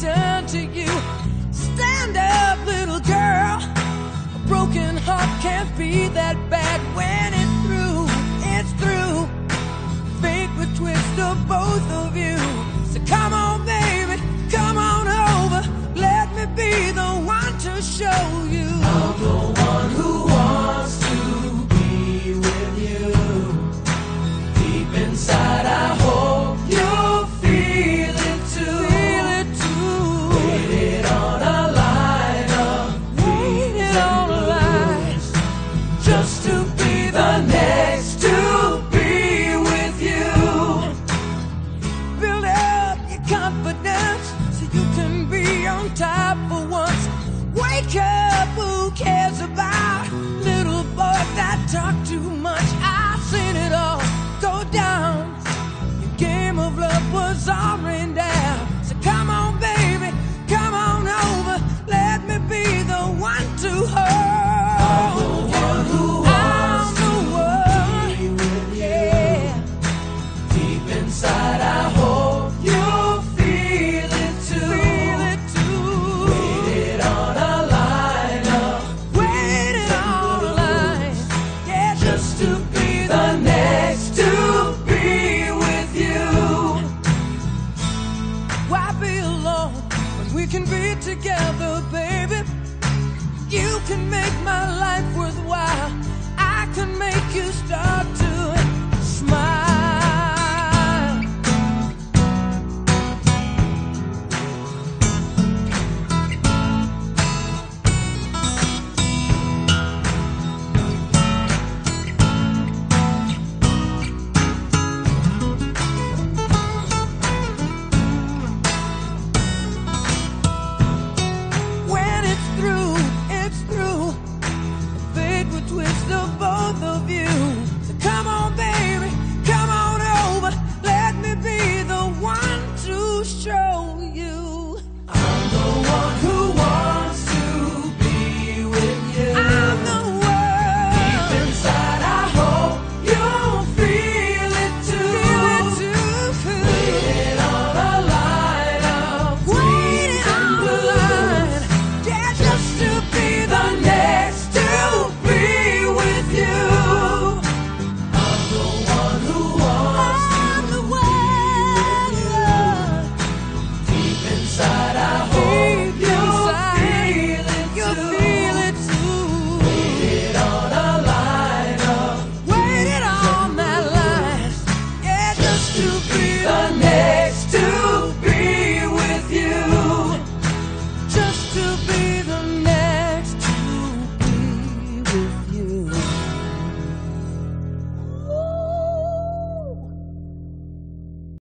done to you. Stand up, little girl. A broken heart can't be that bad. When it's through, it's through. Fate would twist of both of you. So come on, baby, come on over. Let me be the one to show you I'm the one who wants to be with you. Deep inside I hope you'll feel it too. Waited on a line of waited on a line just to be the next to be with you. Build up your confidence so you can be on top for once. Wake up, who cares about little boys that talk too much? I've seen it all go down. Your game of love was all ran down. So come on, baby, come on over. Let me be the one to hold.